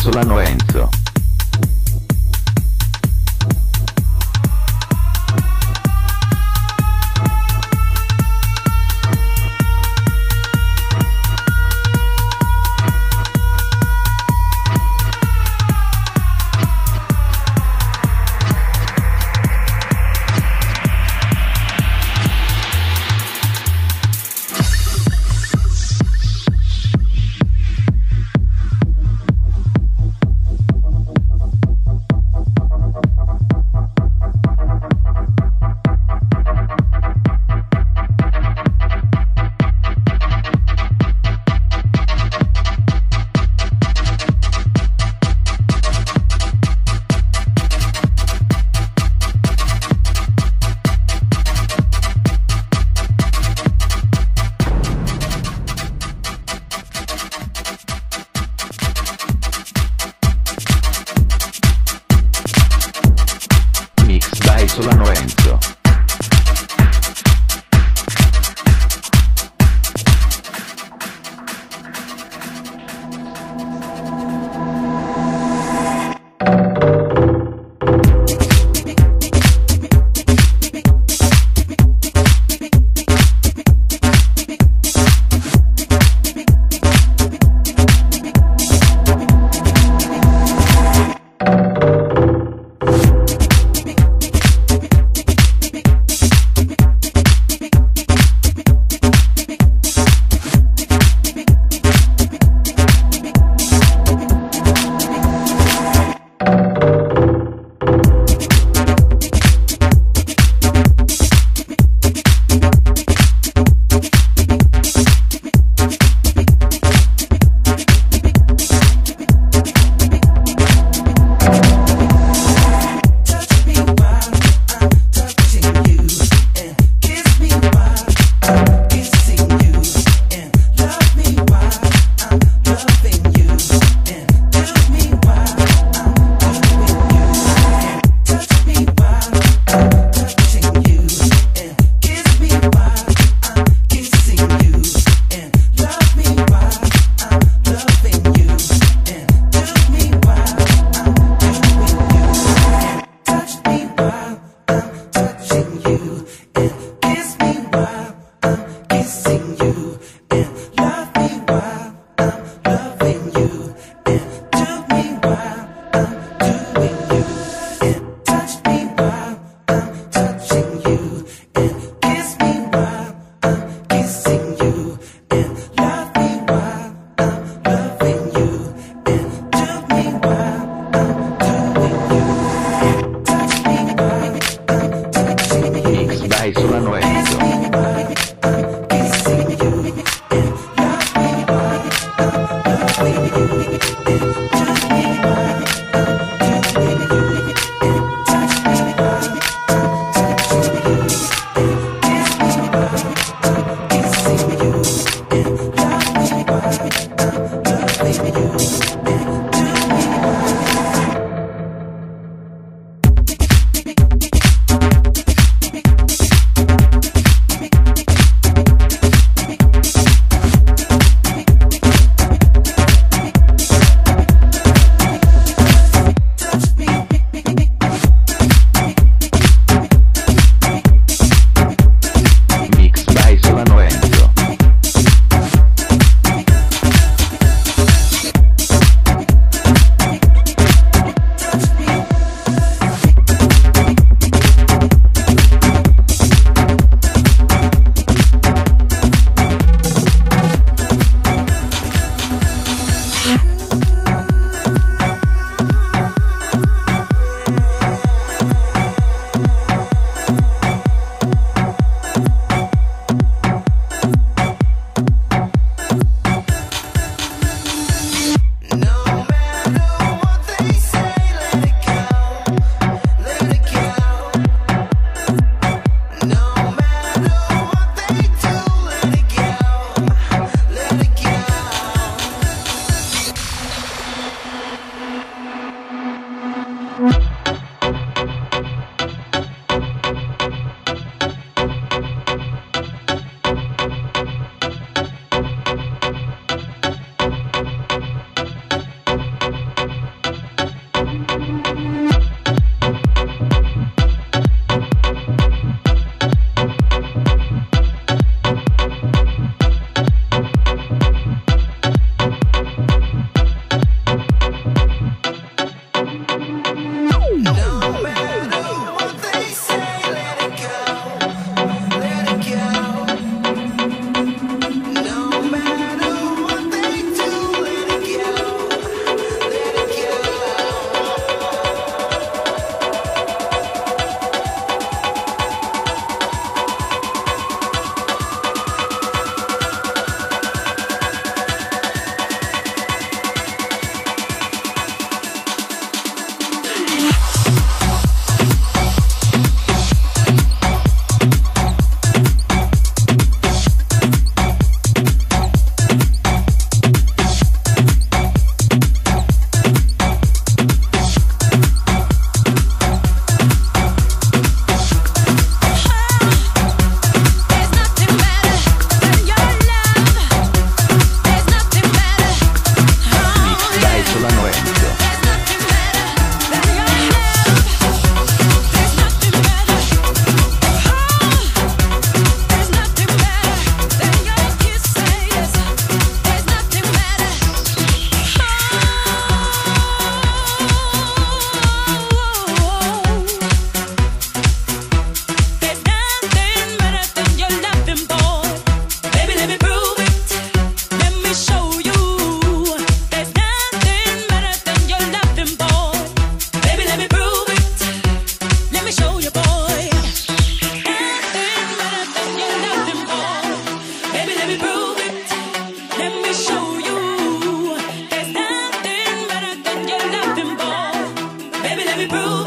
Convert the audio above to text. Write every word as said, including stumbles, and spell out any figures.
Solano Enzo. Solano Enzo. Baby, prove